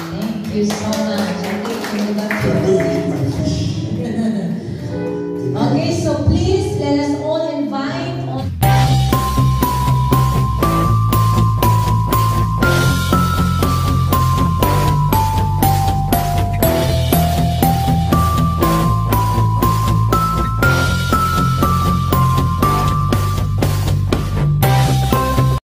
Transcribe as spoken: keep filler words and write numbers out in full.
Thank you so much.